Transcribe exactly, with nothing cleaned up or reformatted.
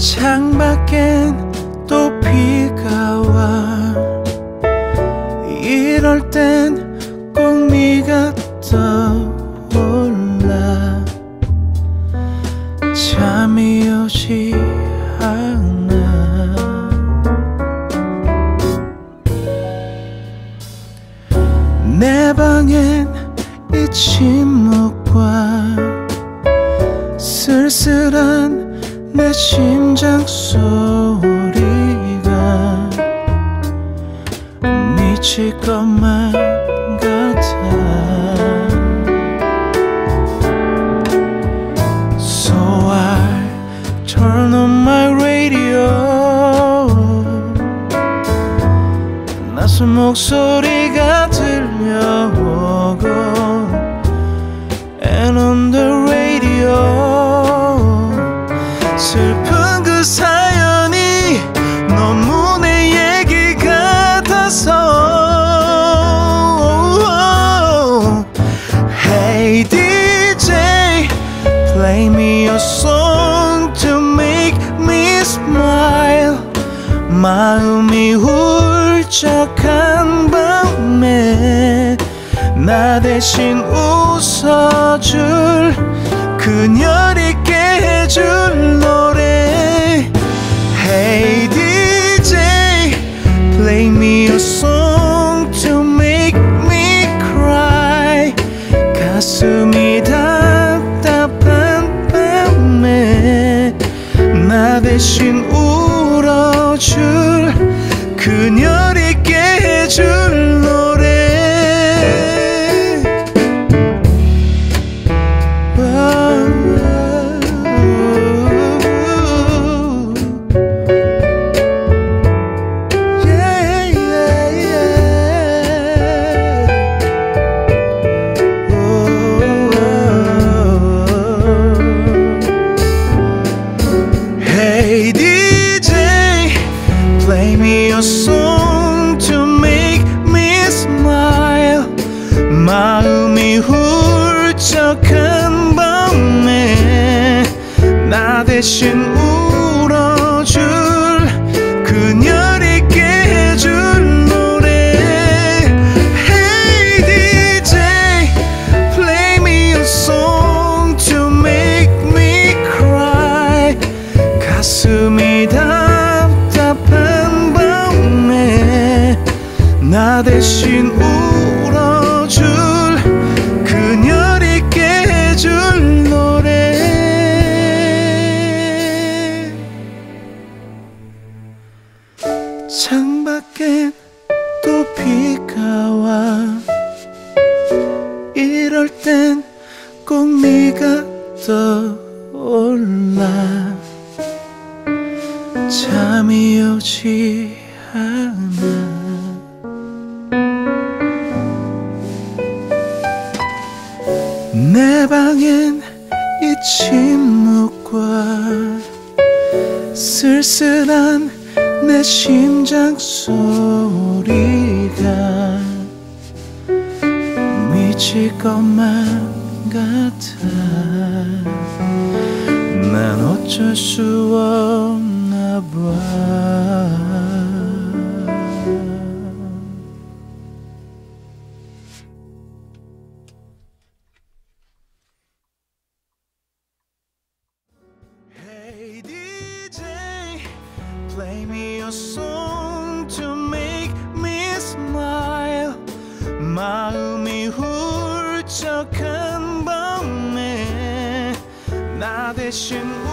창밖엔 또 비가 와. 이럴 땐 꼭 네가 떠올라. 잠이 오지 않아. 내 방엔 이 침묵과 쓸쓸한 내 심장 소리가 미칠 것만 같아. So I turn on my radio. 낯선 목소리가 들려오고. And on the radio 슬픈 그 사연이 너무 내 얘기 같아서. Hey 디제이, play me a song to make me smile. 마음이 울적한 밤에 나 대신 웃어줄 그녀를 있게 해줄 노래. Hey 디제이, play me a song to make me cry. 가슴이 답답한 밤에 나 대신 울어줄 그녀를 있게 해줄 노래. Play me a song to make me smile. 마음이 훌쩍한 밤에 나 대신 울어줄 그녀를 있게 해줄 노래. Hey 디제이, play me a song to make me cry. 가슴이 답답한 나 대신 울어줄 그녀를 있게 해줄 노래. 창밖엔 또 비가 와. 이럴 땐 꼭 네가 떠올라. 잠이 오지 않아. 내 방엔 이 침묵과 쓸쓸한 내 심장 소리가 미칠 것만 같아. 난 어쩔 수 없나 봐. Play me a song to make me smile. 마음이 훌쩍한 밤에 나 대신